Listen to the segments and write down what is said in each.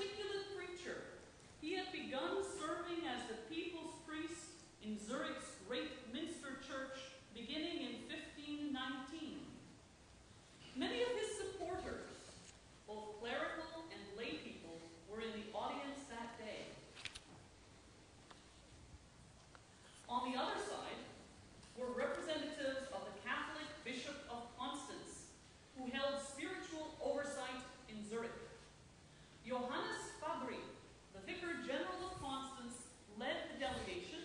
articulate preacher. He had begun serving as the people's priest in Zurich's great Minster church beginning in 1519. Many of his supporters, both clerical and lay people, were in the audience that day. On the other side were representatives of the Catholic Bishop of Constance, who held spiritual oversight in Zurich. Johannes Fabri, the Vicar General of Constance, led the delegation,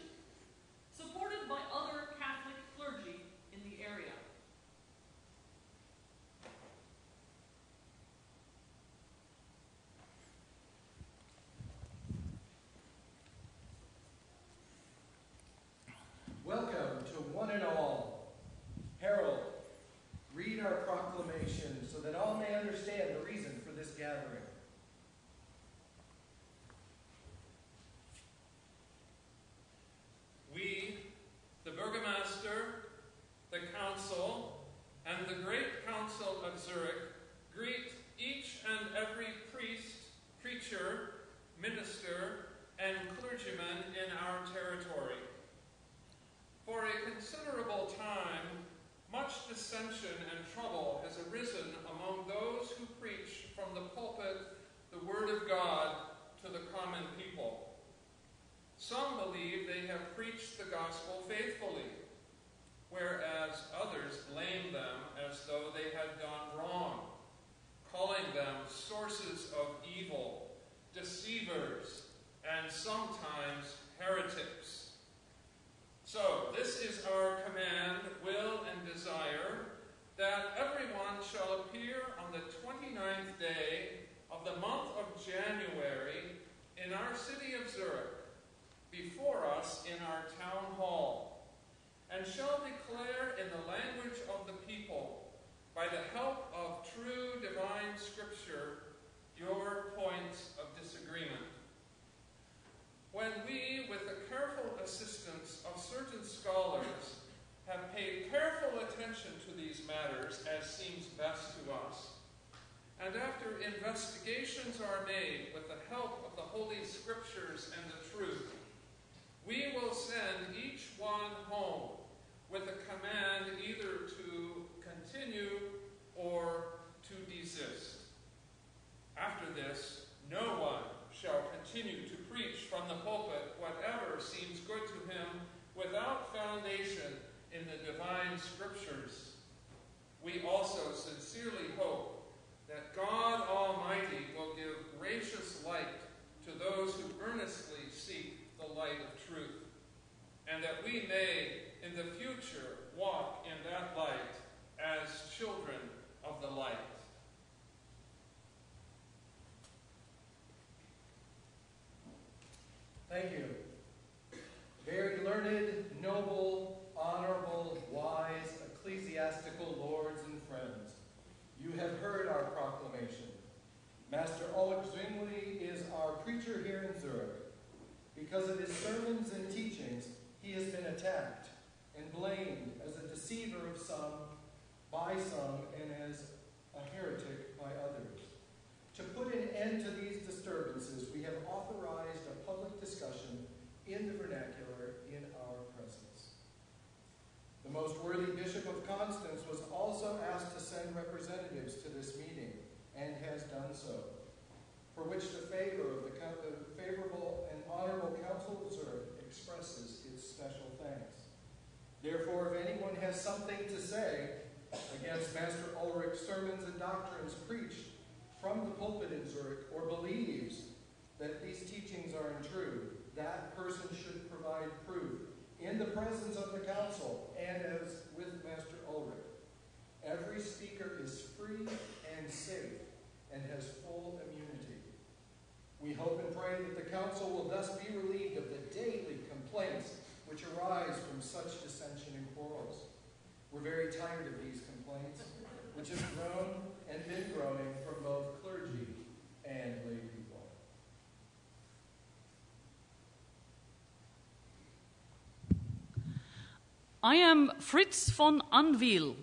supported by other Catholic clergy in the area. Welcome to one and all. Herald, read our proclamation so that all may understand the reason for this gathering. We, the burgomaster, the council, and the great council of Zurich, greet each and every priest, preacher, minister, and clergyman in our territory. For a considerable time, much dissension and trouble has arisen among those who preach from the pulpit the Word of God to the common people. Some believe they have preached the gospel faithfully, whereas others blame them as though they had done wrong, calling them sources of evil, deceivers, and sometimes heretics. So this is our command, will, and desire, that everyone shall appear on the 29th day of the month of January in our city of Zurich, before us in our town hall, and shall declare in the language of the people, by the help of true divine scripture, your points of disagreement. When we, with the careful assistance of certain scholars, have paid careful attention to these matters as seems best to us, and after investigations are made with the help of the Holy Scriptures and the truth, we will send each one home with a command either to continue or to desist. After this, no one shall continue to preach from the pulpit whatever seems good to him without foundation in the divine scriptures. We also sincerely hope that God Almighty will give gracious light to those who earnestly seek the light of truth, and that we may in the future walk in that light as children of the light. Thank you. Very learned, noble, honorable, wise, ecclesiastical lords and friends, you have heard our proclamation. Master Huldrych Zwingli is our preacher here in Zurich. Because of his sermons and teachings, he has been attacked and blamed as a deceiver of some, by some, and as a heretic by others. To put an end to these disturbances, we have authorized a public discussion in the vernacular in our presence. The most worthy Bishop of Constance was also asked to send representatives to this meeting, and has done so, for which the favorable and honorable Council of Zurich expresses its special thanks. Therefore, if anyone has something to say against Master Ulrich's sermons and doctrines preached from the pulpit in Zurich, or believes that these teachings are untrue, that person should provide proof in the presence of the council and as with Master Ulrich. Every speaker is free and safe and has full immunity. We hope and pray that the council will thus be relieved of the daily complaints which arise from such dissension and quarrels. We're very tired of these complaints, which have grown and been growing from both clergy and lay people. I am Fritz von Anwil,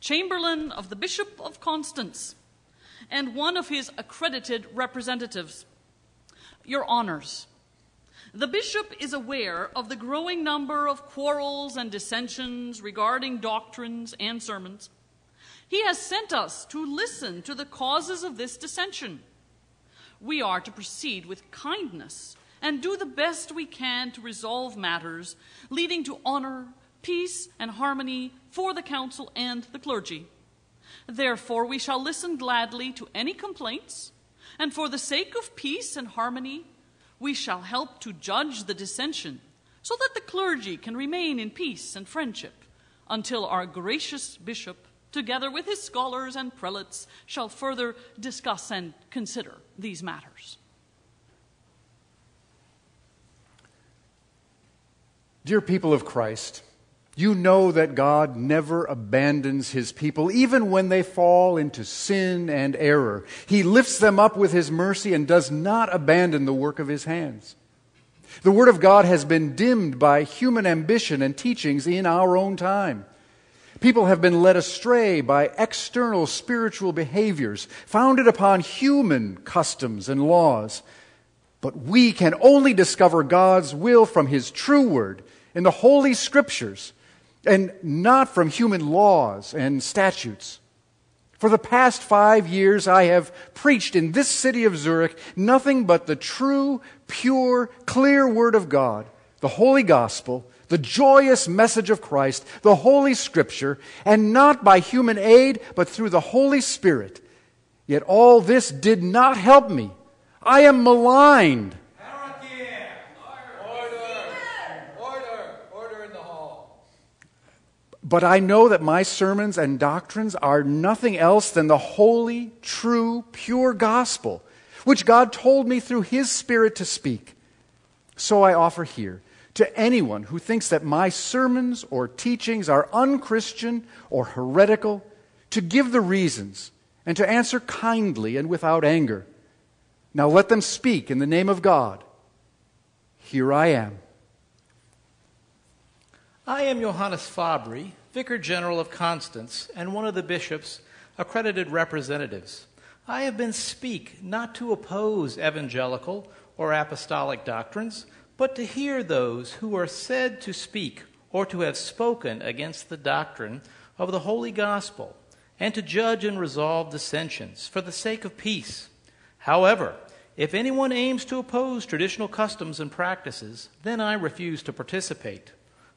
Chamberlain of the Bishop of Constance, and one of his accredited representatives. your honors. The bishop is aware of the growing number of quarrels and dissensions regarding doctrines and sermons. He has sent us to listen to the causes of this dissension. We are to proceed with kindness and do the best we can to resolve matters leading to honor, peace, and harmony for the council and the clergy. Therefore, we shall listen gladly to any complaints, and for the sake of peace and harmony, we shall help to judge the dissension so that the clergy can remain in peace and friendship until our gracious bishop, together with his scholars and prelates, shall further discuss and consider these matters. Dear people of Christ, you know that God never abandons his people, even when they fall into sin and error. He lifts them up with his mercy and does not abandon the work of his hands. The word of God has been dimmed by human ambition and teachings in our own time. People have been led astray by external spiritual behaviors founded upon human customs and laws. But we can only discover God's will from his true word in the Holy Scriptures, and not from human laws and statutes. For the past 5 years, I have preached in this city of Zurich nothing but the true, pure, clear Word of God, the Holy Gospel, the joyous message of Christ, the Holy Scripture, and not by human aid, but through the Holy Spirit. Yet all this did not help me. I am maligned. But I know that my sermons and doctrines are nothing else than the holy, true, pure gospel, which God told me through His Spirit to speak. So I offer here to anyone who thinks that my sermons or teachings are unchristian or heretical, to give the reasons and to answer kindly and without anger. Now let them speak in the name of God. Here I am. I am Johannes Fabri, Vicar General of Constance, and one of the bishop's accredited representatives. I have been speak not to oppose evangelical or apostolic doctrines, but to hear those who are said to speak or to have spoken against the doctrine of the Holy Gospel, and to judge and resolve dissensions for the sake of peace. However, if anyone aims to oppose traditional customs and practices, then I refuse to participate.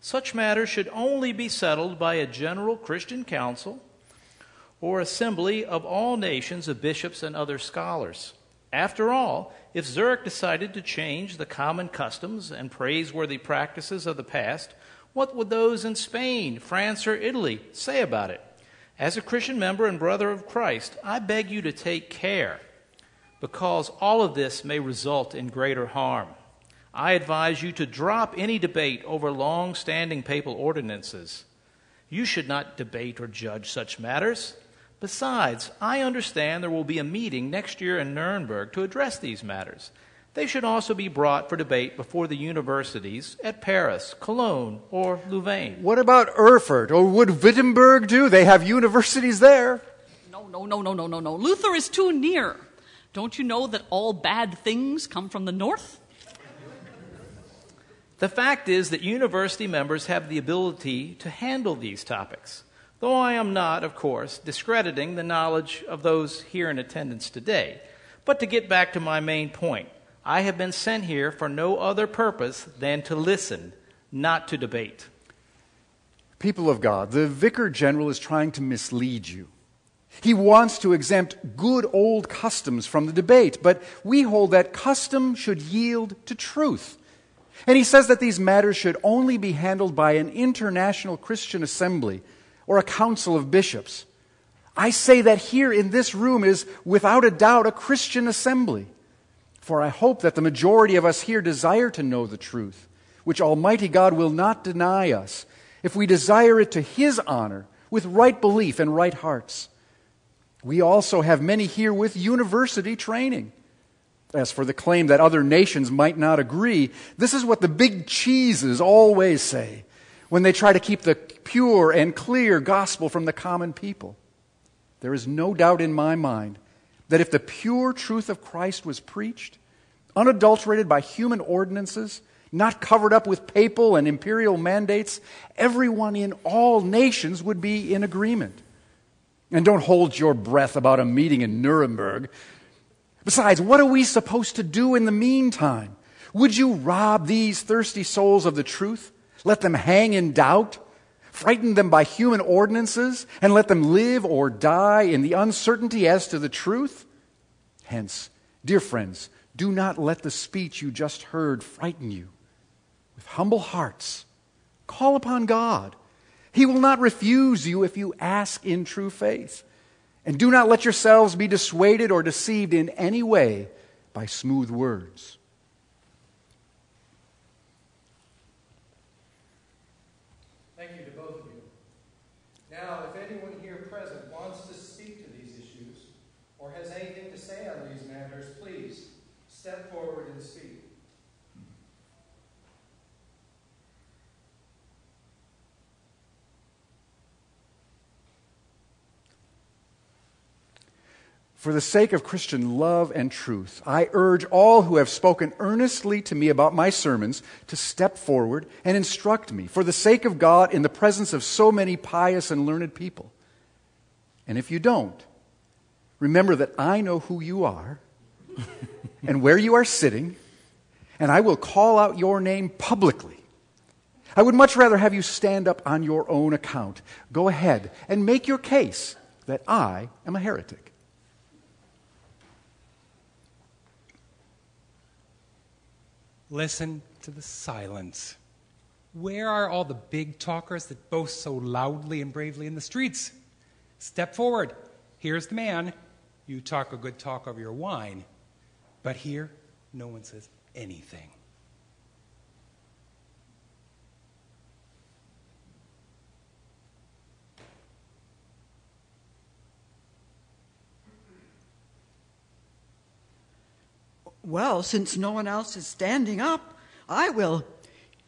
Such matters should only be settled by a general Christian council or assembly of all nations of bishops and other scholars. After all, if Zurich decided to change the common customs and praiseworthy practices of the past, what would those in Spain, France, or Italy say about it? As a Christian member and brother of Christ, I beg you to take care, because all of this may result in greater harm. I advise you to drop any debate over long-standing papal ordinances. You should not debate or judge such matters. Besides, I understand there will be a meeting next year in Nuremberg to address these matters. They should also be brought for debate before the universities at Paris, Cologne, or Louvain. What about Erfurt, or would Wittenberg do? They have universities there. No. Luther is too near. Don't you know that all bad things come from the north? The fact is that university members have the ability to handle these topics, though I am not, of course, discrediting the knowledge of those here in attendance today. But to get back to my main point, I have been sent here for no other purpose than to listen, not to debate. People of God, the Vicar General is trying to mislead you. He wants to exempt good old customs from the debate, but we hold that custom should yield to truth. And he says that these matters should only be handled by an international Christian assembly or a council of bishops. I say that here in this room is without a doubt a Christian assembly, for I hope that the majority of us here desire to know the truth, which Almighty God will not deny us if we desire it to His honor with right belief and right hearts. We also have many here with university training. As for the claim that other nations might not agree, this is what the big cheeses always say when they try to keep the pure and clear gospel from the common people. There is no doubt in my mind that if the pure truth of Christ was preached, unadulterated by human ordinances, not covered up with papal and imperial mandates, everyone in all nations would be in agreement. And don't hold your breath about a meeting in Nuremberg. Besides, what are we supposed to do in the meantime? Would you rob these thirsty souls of the truth? Let them hang in doubt? Frighten them by human ordinances? And let them live or die in the uncertainty as to the truth? Hence, dear friends, do not let the speech you just heard frighten you. With humble hearts, call upon God. He will not refuse you if you ask in true faith. And do not let yourselves be dissuaded or deceived in any way by smooth words. Thank you to both of you. Now, if anyone here present wants to speak to these issues or has anything to say on these matters, please step forward and speak. For the sake of Christian love and truth, I urge all who have spoken earnestly to me about my sermons to step forward and instruct me, for the sake of God, in the presence of so many pious and learned people. And if you don't, remember that I know who you are and where you are sitting, and I will call out your name publicly. I would much rather have you stand up on your own account. Go ahead and make your case that I am a heretic. Listen to the silence. Where are all the big talkers that boast so loudly and bravely in the streets? Step forward. Here's the man. You talk a good talk over your wine. But here, no one says anything. Well, since no one else is standing up, I will,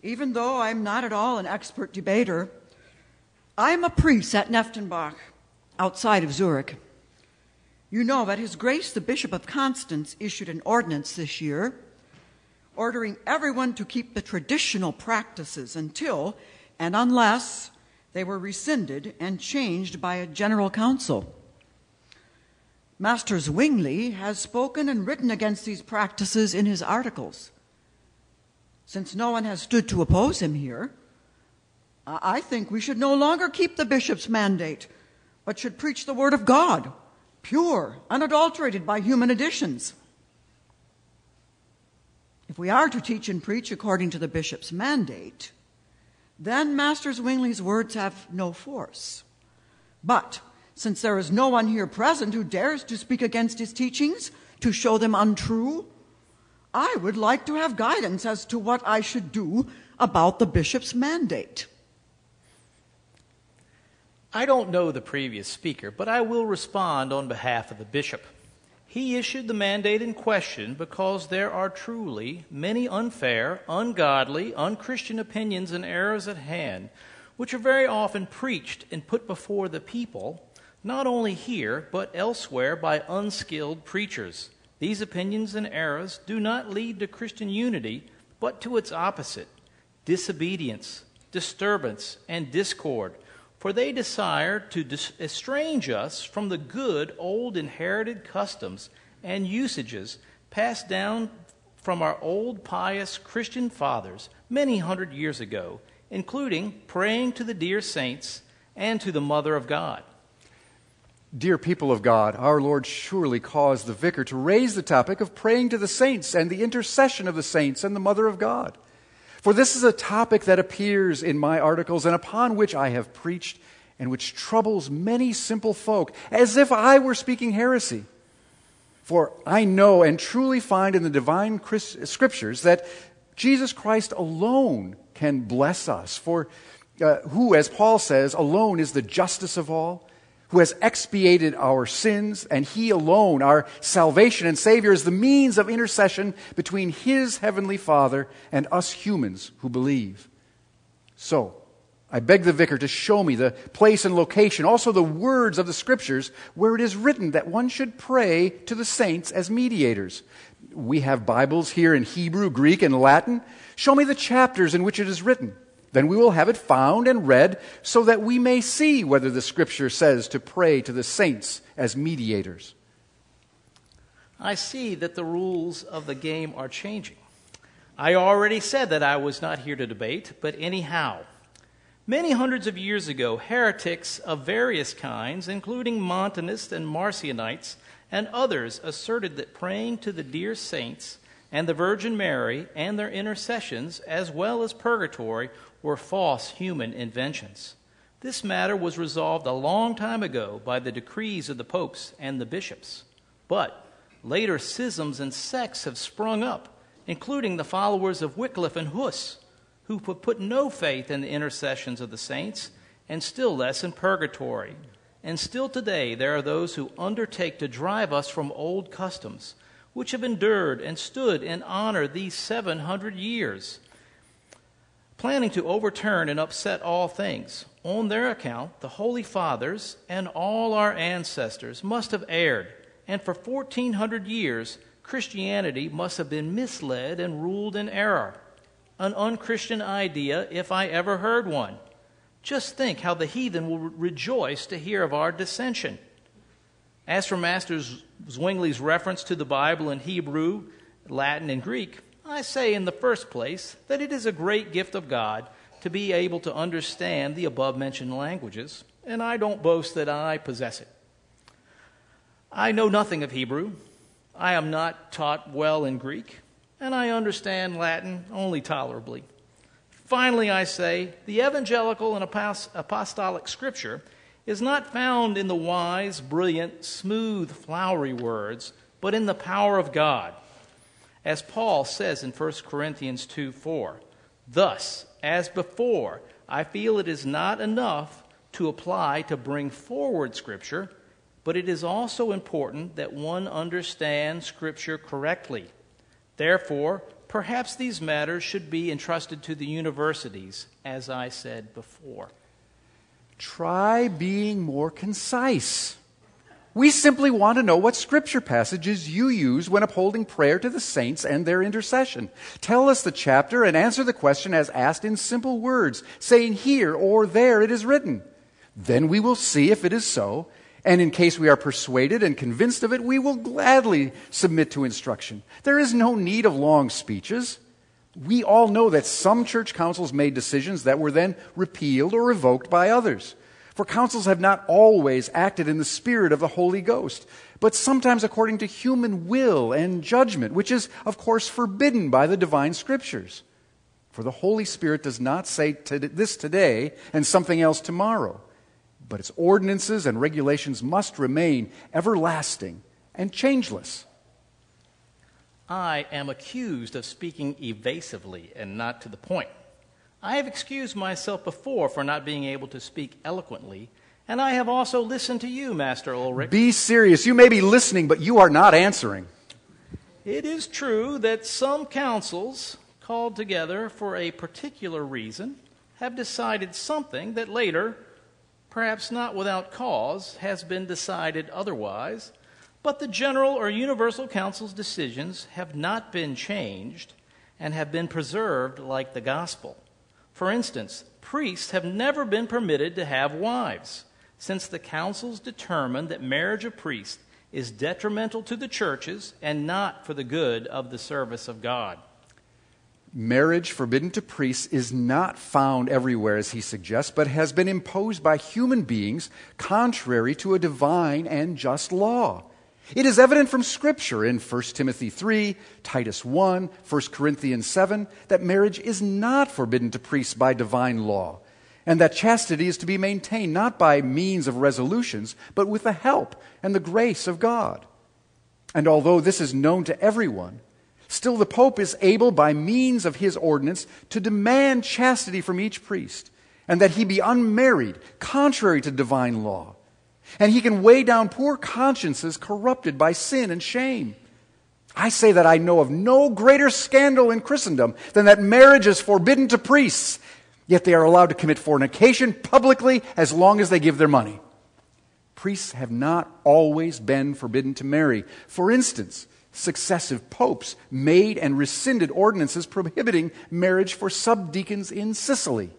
even though I'm not at all an expert debater. I'm a priest at Neftenbach, outside of Zurich. You know that His Grace the Bishop of Constance issued an ordinance this year, ordering everyone to keep the traditional practices until and unless they were rescinded and changed by a general council. Master Zwingli has spoken and written against these practices in his articles. Since no one has stood to oppose him here, I think we should no longer keep the bishop's mandate, but should preach the word of God, pure, unadulterated by human additions. If we are to teach and preach according to the bishop's mandate, then Master Zwingli's words have no force. But since there is no one here present who dares to speak against his teachings, to show them untrue, I would like to have guidance as to what I should do about the bishop's mandate. I don't know the previous speaker, but I will respond on behalf of the bishop. He issued the mandate in question because there are truly many unfair, ungodly, unchristian opinions and errors at hand, which are very often preached and put before the people, not only here, but elsewhere by unskilled preachers. These opinions and errors do not lead to Christian unity, but to its opposite, disobedience, disturbance, and discord, for they desire to estrange us from the good old inherited customs and usages passed down from our old pious Christian fathers many hundred years ago, including praying to the dear saints and to the Mother of God. Dear people of God, our Lord surely caused the vicar to raise the topic of praying to the saints and the intercession of the saints and the Mother of God. For this is a topic that appears in my articles and upon which I have preached and which troubles many simple folk, as if I were speaking heresy. For I know and truly find in the divine scriptures that Jesus Christ alone can bless us, for who, as Paul says, alone is the justice of all, who has expiated our sins, and He alone, our salvation and Savior, is the means of intercession between His heavenly Father and us humans who believe. So, I beg the vicar to show me the place and location, also the words of the Scriptures, where it is written that one should pray to the saints as mediators. we have Bibles here in Hebrew, Greek, and Latin. Show me the chapters in which it is written. Then we will have it found and read, so that we may see whether the Scripture says to pray to the saints as mediators. I see that the rules of the game are changing. I already said that I was not here to debate, but anyhow, many hundreds of years ago, heretics of various kinds, including Montanists and Marcionites, and others asserted that praying to the dear saints and the Virgin Mary and their intercessions, as well as purgatory, were false human inventions. This matter was resolved a long time ago by the decrees of the popes and the bishops. But later schisms and sects have sprung up, including the followers of Wycliffe and Huss, who put no faith in the intercessions of the saints, and still less in purgatory. And still today there are those who undertake to drive us from old customs, which have endured and stood in honor these 700 years, planning to overturn and upset all things. On their account, the Holy Fathers and all our ancestors must have erred, and for 1,400 years, Christianity must have been misled and ruled in error. An unchristian idea, if I ever heard one. Just think how the heathen will rejoice to hear of our dissension. As for Master Zwingli's reference to the Bible in Hebrew, Latin, and Greek, I say in the first place that it is a great gift of God to be able to understand the above-mentioned languages, and I don't boast that I possess it. I know nothing of Hebrew, I am not taught well in Greek, and I understand Latin only tolerably. Finally, I say, the evangelical and apostolic scripture is not found in the wise, brilliant, smooth, flowery words, but in the power of God. As Paul says in 1 Corinthians 2:4, thus, as before, I feel it is not enough to apply to bring forward scripture, but it is also important that one understand scripture correctly. Therefore, perhaps these matters should be entrusted to the universities, as I said before. Try being more concise. We simply want to know what scripture passages you use when upholding prayer to the saints and their intercession. Tell us the chapter and answer the question as asked in simple words, saying here or there it is written. Then we will see if it is so, and in case we are persuaded and convinced of it, we will gladly submit to instruction. There is no need of long speeches. We all know that some church councils made decisions that were then repealed or revoked by others. For councils have not always acted in the spirit of the Holy Ghost, but sometimes according to human will and judgment, which is, of course, forbidden by the divine scriptures. For the Holy Spirit does not say this today and something else tomorrow. But its ordinances and regulations must remain everlasting and changeless. I am accused of speaking evasively and not to the point. I have excused myself before for not being able to speak eloquently, and I have also listened to you, Master Ulrich. Be serious. You may be listening, but you are not answering. It is true that some councils, called together for a particular reason, have decided something that later, perhaps not without cause, has been decided otherwise, but the general or universal council's decisions have not been changed and have been preserved like the gospel. For instance, priests have never been permitted to have wives, since the councils determined that marriage of priests is detrimental to the churches and not for the good of the service of God. Marriage forbidden to priests is not found everywhere, as he suggests, but has been imposed by human beings contrary to a divine and just law. It is evident from Scripture in 1 Timothy 3, Titus 1, 1 Corinthians 7, that marriage is not forbidden to priests by divine law, and that chastity is to be maintained not by means of resolutions, but with the help and the grace of God. And although this is known to everyone, still, the Pope is able, by means of his ordinance, to demand chastity from each priest, and that he be unmarried, contrary to divine law. And he can weigh down poor consciences corrupted by sin and shame. I say that I know of no greater scandal in Christendom than that marriage is forbidden to priests, yet they are allowed to commit fornication publicly as long as they give their money. Priests have not always been forbidden to marry. For instance, Successive popes made and rescinded ordinances prohibiting marriage for subdeacons in Sicily.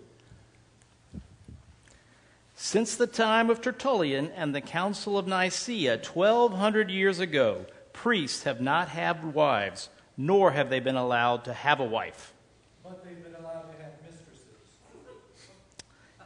Since the time of Tertullian and the Council of Nicaea 1,200 years ago, priests have not had wives, nor have they been allowed to have a wife. But they've been allowed to have mistresses.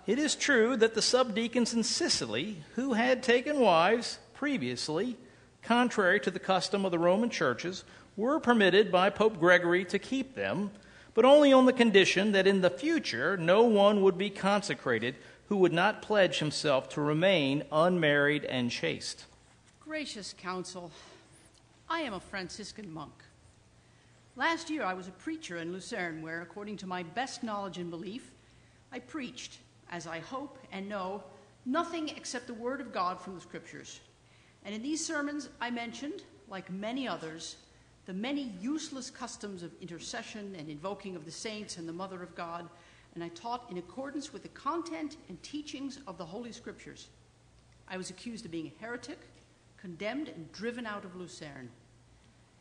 It is true that the subdeacons in Sicily, who had taken wives previously, contrary to the custom of the Roman churches, were permitted by Pope Gregory to keep them, but only on the condition that in the future no one would be consecrated who would not pledge himself to remain unmarried and chaste. Gracious council, I am a Franciscan monk. Last year I was a preacher in Lucerne where, according to my best knowledge and belief, I preached, as I hope and know, nothing except the word of God from the Scriptures. And in these sermons, I mentioned, like many others, the many useless customs of intercession and invoking of the saints and the Mother of God, and I taught in accordance with the content and teachings of the Holy Scriptures. I was accused of being a heretic, condemned, and driven out of Lucerne.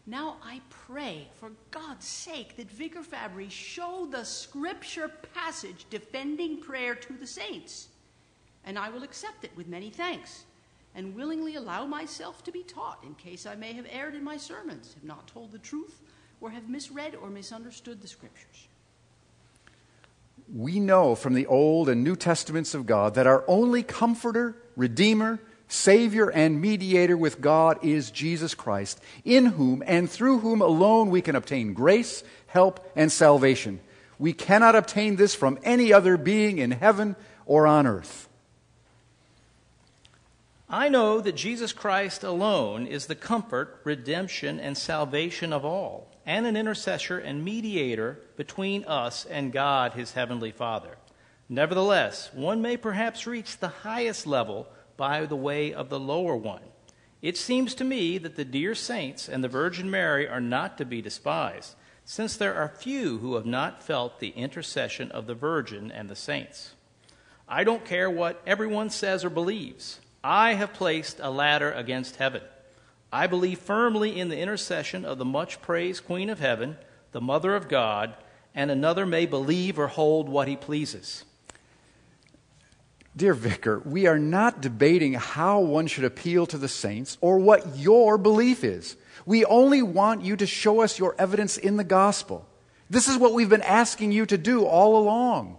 Now I pray, for God's sake, that Vicar Fabri show the Scripture passage defending prayer to the saints, and I will accept it with many thanks, and willingly allow myself to be taught in case I may have erred in my sermons, have not told the truth, or have misread or misunderstood the Scriptures. We know from the Old and New Testaments of God that our only comforter, redeemer, savior, and mediator with God is Jesus Christ, in whom and through whom alone we can obtain grace, help, and salvation. We cannot obtain this from any other being in heaven or on earth. I know that Jesus Christ alone is the comfort, redemption, and salvation of all, and an intercessor and mediator between us and God, his heavenly Father. Nevertheless, one may perhaps reach the highest level by the way of the lower one. It seems to me that the dear saints and the Virgin Mary are not to be despised, since there are few who have not felt the intercession of the Virgin and the saints. I don't care what everyone says or believes. I have placed a ladder against heaven. I believe firmly in the intercession of the much-praised Queen of Heaven, the Mother of God, and another may believe or hold what he pleases. Dear Vicar, we are not debating how one should appeal to the saints or what your belief is. We only want you to show us your evidence in the gospel. This is what we've been asking you to do all along.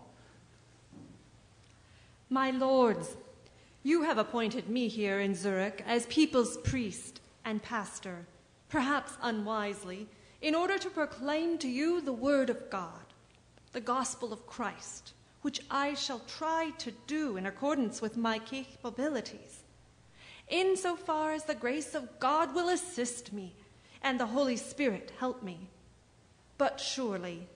My lords, you have appointed me here in Zurich as people's priest and pastor, perhaps unwisely, in order to proclaim to you the word of God, the gospel of Christ, which I shall try to do in accordance with my capabilities, insofar as the grace of God will assist me and the Holy Spirit help me. But surely,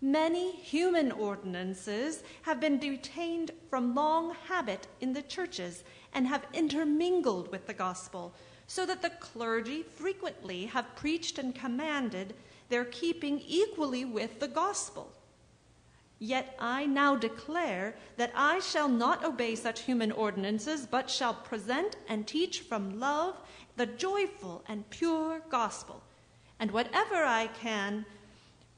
many human ordinances have been retained from long habit in the churches and have intermingled with the gospel, so that the clergy frequently have preached and commanded their keeping equally with the gospel. Yet I now declare that I shall not obey such human ordinances, but shall present and teach from love the joyful and pure gospel, and whatever I can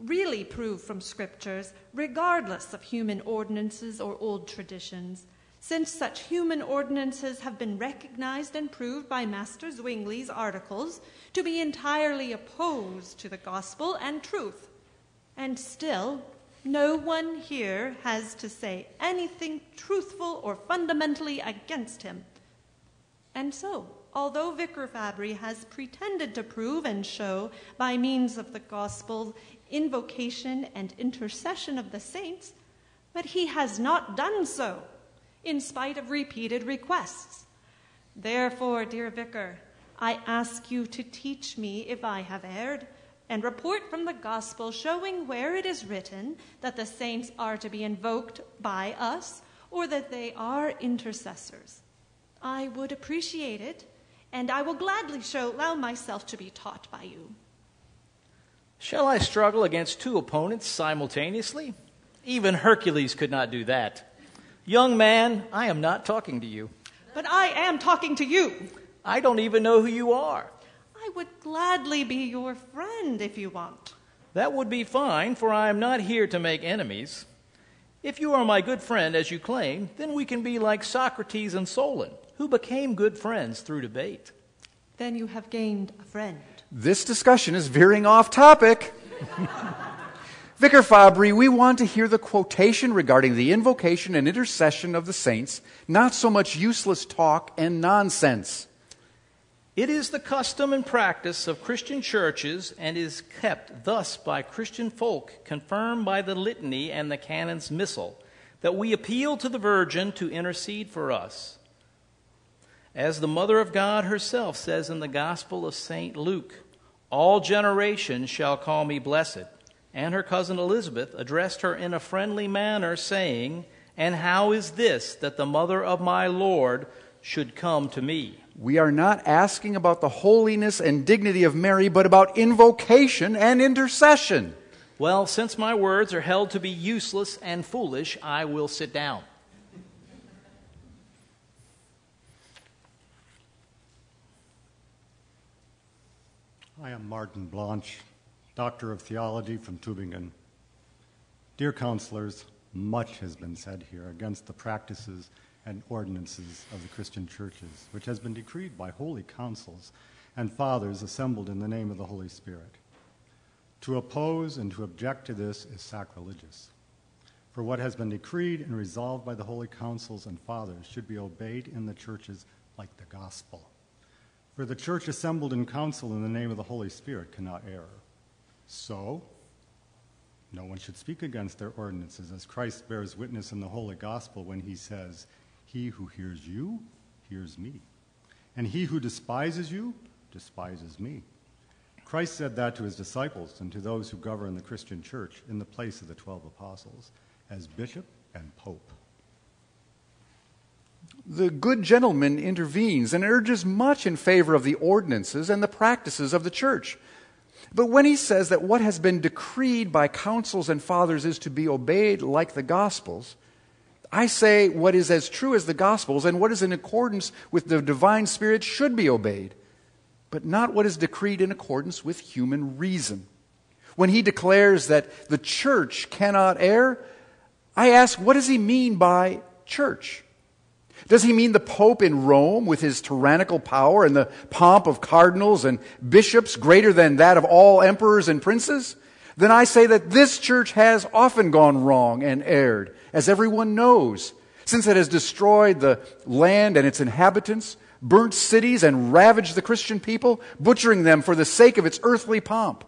really prove from Scriptures, regardless of human ordinances or old traditions, since such human ordinances have been recognized and proved by Master Zwingli's articles to be entirely opposed to the gospel and truth. And still, no one here has to say anything truthful or fundamentally against him. And so, although Vicar Fabri has pretended to prove and show by means of the gospel invocation and intercession of the saints, but he has not done so, in spite of repeated requests. Therefore, dear Vicar, I ask you to teach me if I have erred, and report from the gospel showing where it is written that the saints are to be invoked by us, or that they are intercessors. I would appreciate it, and I will gladly allow myself to be taught by you. Shall I struggle against two opponents simultaneously? Even Hercules could not do that. Young man, I am not talking to you. But I am talking to you. I don't even know who you are. I would gladly be your friend if you want. That would be fine, for I am not here to make enemies. If you are my good friend, as you claim, then we can be like Socrates and Solon, who became good friends through debate. Then you have gained a friend. This discussion is veering off topic. Vicar Fabri, we want to hear the quotation regarding the invocation and intercession of the saints, not so much useless talk and nonsense. It is the custom and practice of Christian churches and is kept thus by Christian folk, confirmed by the litany and the canon's missal, that we appeal to the Virgin to intercede for us. As the Mother of God herself says in the Gospel of St. Luke, "All generations shall call me blessed." And her cousin Elizabeth addressed her in a friendly manner, saying, "And how is this that the mother of my Lord should come to me?" We are not asking about the holiness and dignity of Mary, but about invocation and intercession. Well, since my words are held to be useless and foolish, I will sit down. I am Martin Blanche, Doctor of Theology from Tübingen. Dear counselors, much has been said here against the practices and ordinances of the Christian churches, which has been decreed by holy councils and fathers assembled in the name of the Holy Spirit. To oppose and to object to this is sacrilegious. For what has been decreed and resolved by the holy councils and fathers should be obeyed in the churches like the gospel. For the church assembled in council in the name of the Holy Spirit cannot err. So, no one should speak against their ordinances, as Christ bears witness in the Holy Gospel when he says, "He who hears you, hears me. And he who despises you, despises me." Christ said that to his disciples and to those who govern the Christian church in the place of the 12 apostles, as bishop and pope. The good gentleman intervenes and urges much in favor of the ordinances and the practices of the church. But when he says that what has been decreed by councils and fathers is to be obeyed like the Gospels, I say what is as true as the Gospels and what is in accordance with the divine Spirit should be obeyed, but not what is decreed in accordance with human reason. When he declares that the church cannot err, I ask, what does he mean by church? Does he mean the Pope in Rome with his tyrannical power and the pomp of cardinals and bishops greater than that of all emperors and princes? Then I say that this church has often gone wrong and erred, as everyone knows, since it has destroyed the land and its inhabitants, burnt cities and ravaged the Christian people, butchering them for the sake of its earthly pomp.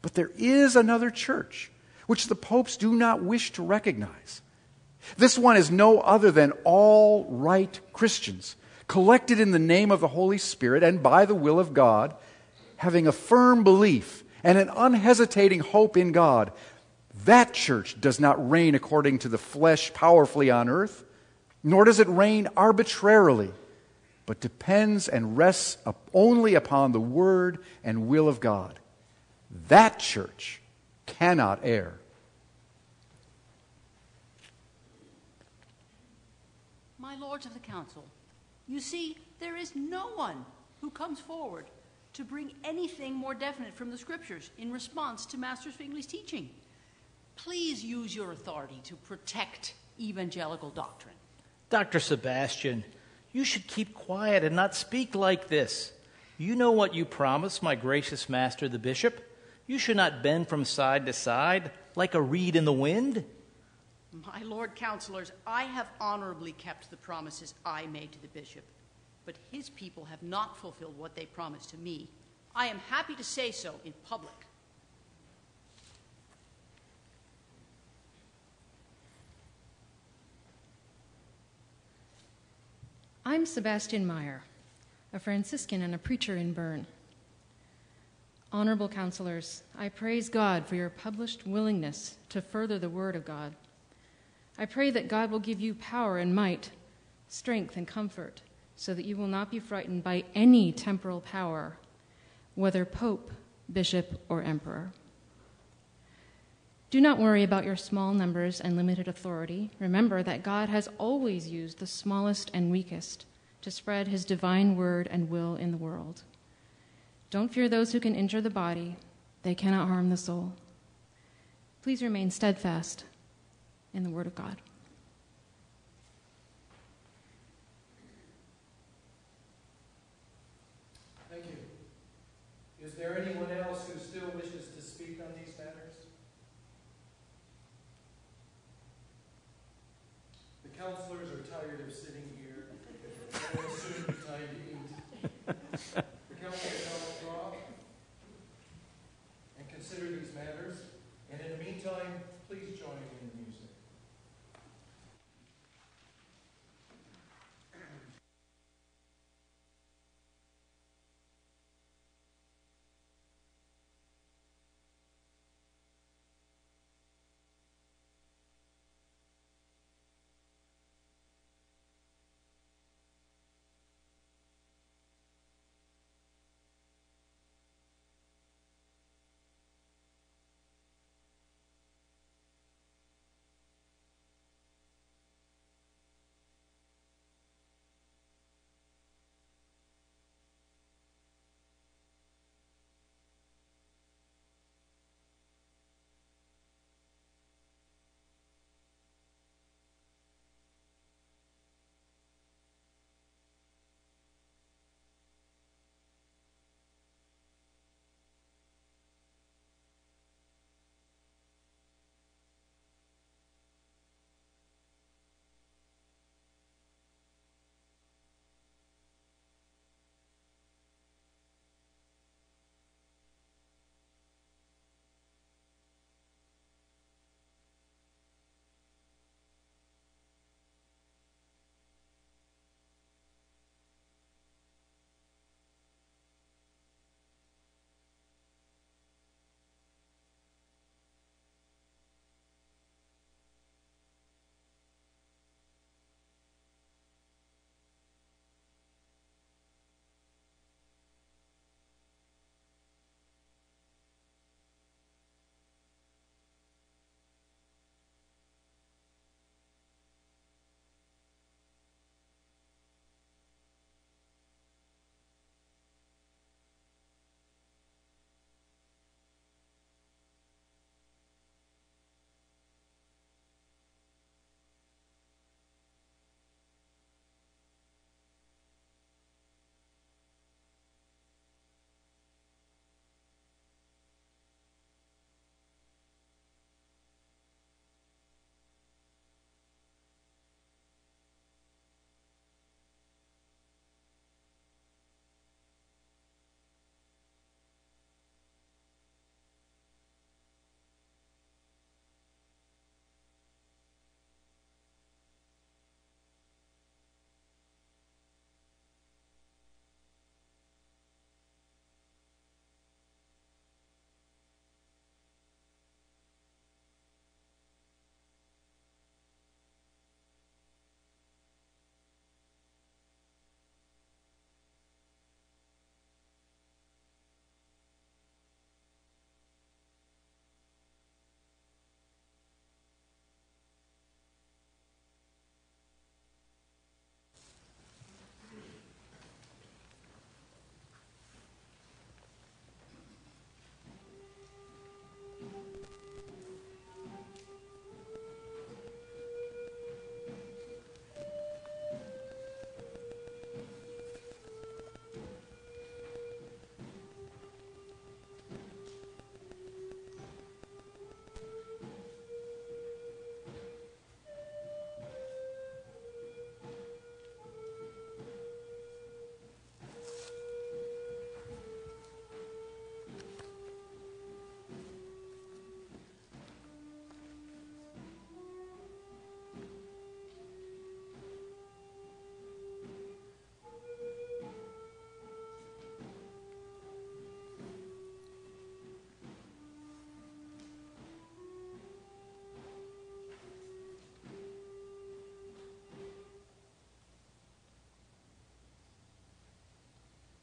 But there is another church, which the popes do not wish to recognize. This one is no other than all right Christians, collected in the name of the Holy Spirit and by the will of God, having a firm belief and an unhesitating hope in God. That church does not reign according to the flesh powerfully on earth, nor does it reign arbitrarily, but depends and rests only upon the word and will of God. That church cannot err. My lords of the council, you see, there is no one who comes forward to bring anything more definite from the scriptures in response to Master Zwingli's teaching. Please use your authority to protect evangelical doctrine. Dr. Sebastian, you should keep quiet and not speak like this. You know what you promised, my gracious master the bishop. You should not bend from side to side like a reed in the wind. My lord counselors, I have honorably kept the promises I made to the bishop, but his people have not fulfilled what they promised to me. I am happy to say so in public. I'm Sebastian Meyer, a Franciscan and a preacher in Bern. Honorable counselors, I praise God for your published willingness to further the word of God. I pray that God will give you power and might, strength and comfort, so that you will not be frightened by any temporal power, whether pope, bishop, or emperor. Do not worry about your small numbers and limited authority. Remember that God has always used the smallest and weakest to spread his divine word and will in the world. Don't fear those who can injure the body. They cannot harm the soul. Please remain steadfast in the Word of God. Thank you. Is there anyone else who still wishes to speak on these matters? The counselors are tired of sitting here. They will soon be tired to eat. The counselors shall withdraw and consider these matters. And in the meantime, please join me in the music.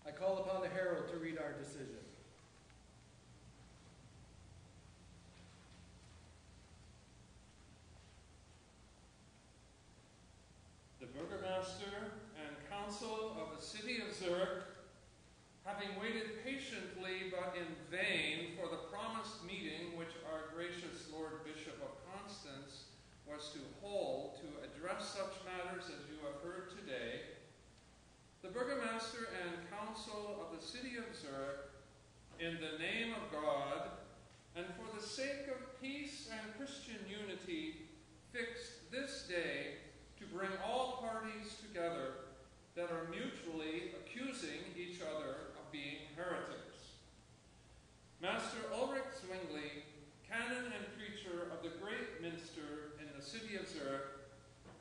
I call upon the herald to read our decision. The burgomaster and council of the city of Zurich, having waited patiently diligently but in vain for the promised meeting which our gracious Lord Bishop of Constance was to hold to address such matters as you have heard today, the Burgomaster and Council of the City of Zurich, in the name of God, and for the sake of peace and Christian unity, fixed this day to bring all parties together that are mutually accusing each other of being heretics. Master Huldrych Zwingli, canon and preacher of the great minster in the city of Zurich,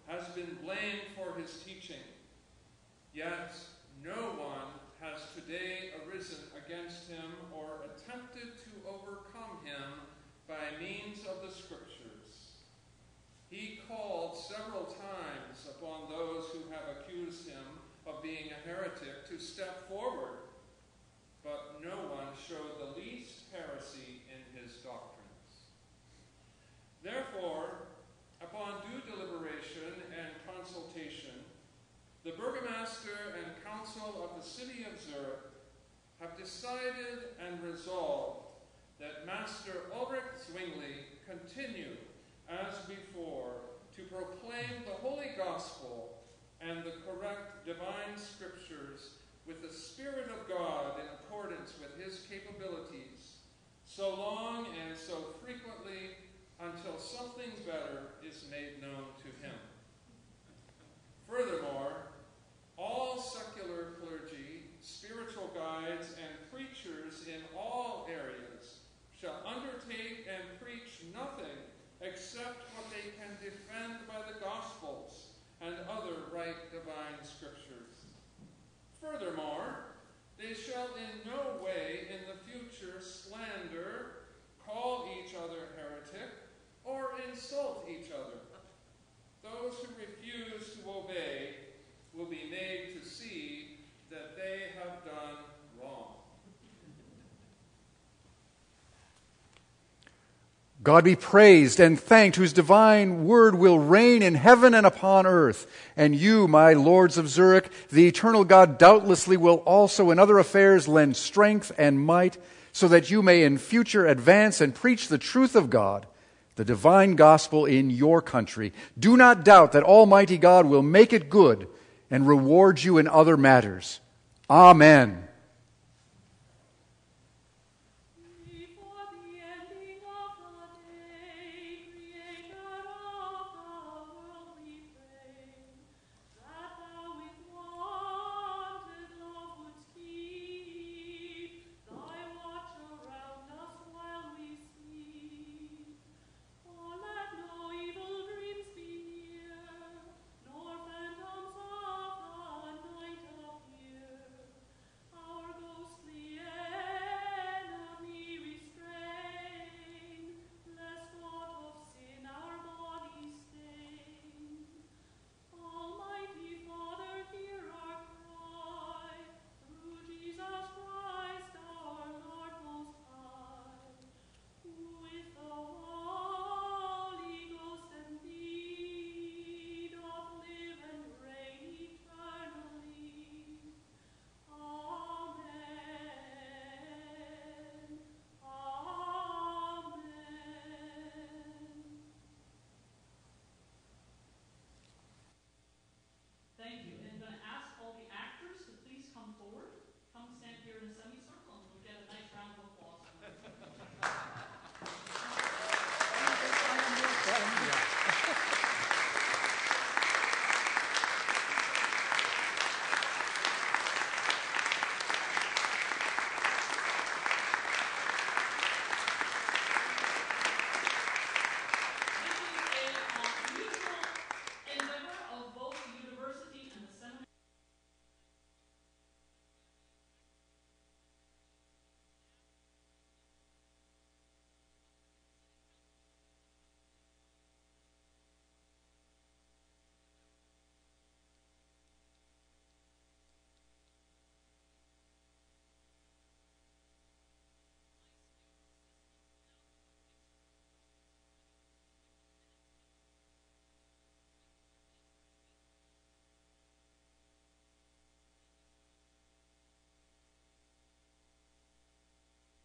has been blamed for his teaching. Yet no one has today arisen against him or attempted to overcome him by means of the scriptures. He called several times upon those who have accused him of being a heretic to step forward, but no one showed the least heresy in his doctrines. Therefore, upon due deliberation and consultation, the Burgomaster and Council of the City of Zurich have decided and resolved that Master Huldrych Zwingli continue as before to proclaim the Holy Gospel and the correct divine scriptures with the Spirit of God in accordance with his capabilities, so long and so frequently until something better is made known to him. Furthermore, all secular clergy, spiritual guides, and preachers in all areas shall undertake and preach nothing except what they can defend by the Gospels and other right divine scriptures. Furthermore, they shall in no way in the future slander, call each other heretic, or insult each other. Those who refuse to obey will be made to see that they have done wrong. God be praised and thanked, whose divine word will reign in heaven and upon earth. And you, my lords of Zurich, the eternal God doubtlessly will also in other affairs lend strength and might, so that you may in future advance and preach the truth of God, the divine gospel in your country. Do not doubt that Almighty God will make it good and reward you in other matters. Amen.